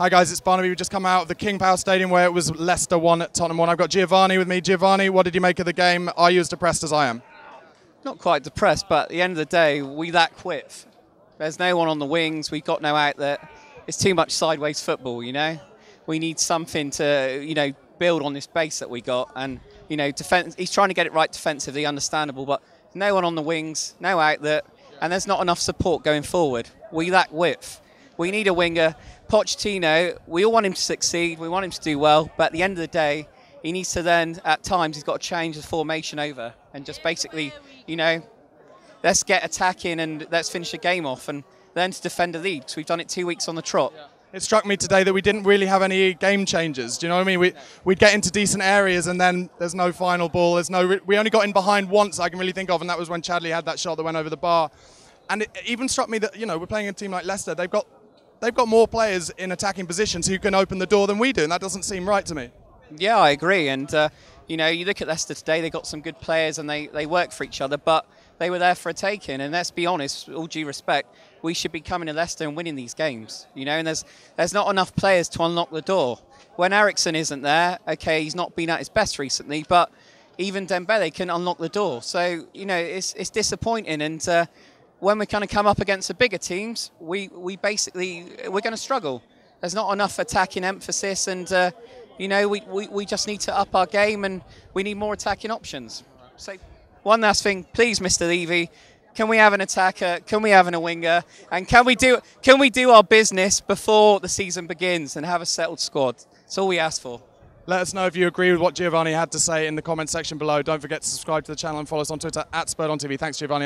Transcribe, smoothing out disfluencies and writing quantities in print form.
Hi guys, it's Barnaby. We've just come out of the King Power Stadium where it was Leicester 1 at Tottenham 1. I've got Giovanni with me. Giovanni, what did you make of the game? Are you as depressed as I am? Not quite depressed, but at the end of the day, we lack width. There's no one on the wings. We've got no outlet. It's too much sideways football, you know? We need something to, you know, build on this base that we got. And, you know, defense, he's trying to get it right defensively, understandable, but no one on the wings, no outlet, and there's not enough support going forward. We lack width. We need a winger. Pochettino, we all want him to succeed, we want him to do well, but at the end of the day, he needs to then, at times, he's got to change the formation over and just basically, you know, let's get attacking and let's finish the game off and learn to defend the league, because we've done it 2 weeks on the trot. Yeah. It struck me today that we didn't really have any game changers, do you know what I mean? We'd get into decent areas and then there's no final ball, there's no, we only got in behind once I can really think of, and that was when Chadley had that shot that went over the bar. And it even struck me that, you know, we're playing a team like Leicester, they've got more players in attacking positions who can open the door than we do, and that doesn't seem right to me. Yeah, I agree, and you know, you look at Leicester today, they've got some good players and they work for each other, but they were there for a take-in, and let's be honest, with all due respect, we should be coming to Leicester and winning these games, you know, and there's not enough players to unlock the door. When Eriksen isn't there, okay, he's not been at his best recently, but even Dembele can unlock the door. So, you know, it's disappointing, and when we kind of come up against the bigger teams, we're going to struggle. There's not enough attacking emphasis, and, you know, we just need to up our game, and we need more attacking options. So one last thing, please, Mr. Levy, can we have an attacker? Can we have a winger? And can we do our business before the season begins and have a settled squad? That's all we ask for. Let us know if you agree with what Giovanni had to say in the comment section below. Don't forget to subscribe to the channel and follow us on Twitter @SpurredOnTV. Thanks, Giovanni.